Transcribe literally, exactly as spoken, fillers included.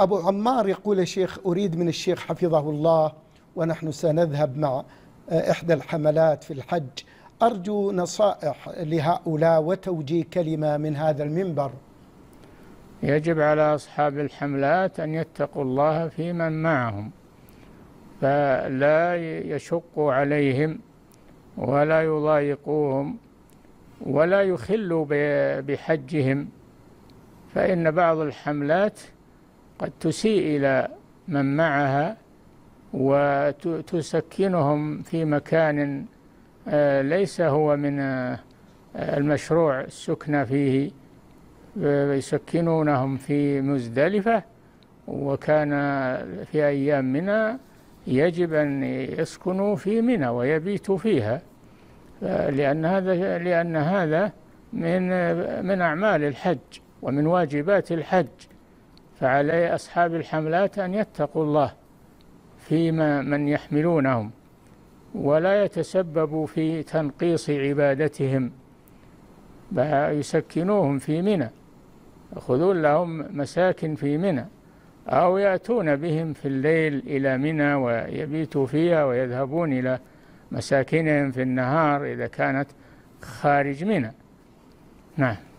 أبو عمار يقول: يا شيخ أريد من الشيخ حفظه الله، ونحن سنذهب مع إحدى الحملات في الحج، أرجو نصائح لهؤلاء وتوجيه كلمة من هذا المنبر. يجب على أصحاب الحملات أن يتقوا الله في من معهم، فلا يشقوا عليهم ولا يضايقوهم ولا يخلوا بحجهم، فإن بعض الحملات قد تسيء إلى من معها وتسكنهم في مكان ليس هو من المشروع السكن فيه، يسكنونهم في مزدلفة، وكان في أيام منى يجب أن يسكنوا في منى ويبيتوا فيها، لأن هذا لأن هذا من من أعمال الحج ومن واجبات الحج. فعلى أصحاب الحملات أن يتقوا الله فيما من يحملونهم، ولا يتسببوا في تنقيص عبادتهم، يسكنوهم في منى، يأخذون لهم مساكن في منى، أو يأتون بهم في الليل إلى منى ويبيتوا فيها ويذهبون إلى مساكنهم في النهار إذا كانت خارج منى. نعم.